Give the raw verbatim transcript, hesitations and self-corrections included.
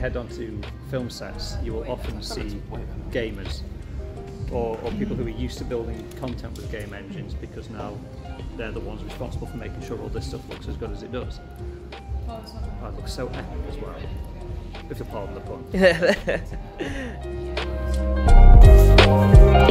head onto film sets, you will often see gamers or, or people who are used to building content with game engines, because now they're the ones responsible for making sure all this stuff looks as good as it does. Oh, it looks so epic as well, if you'll pardon the pun.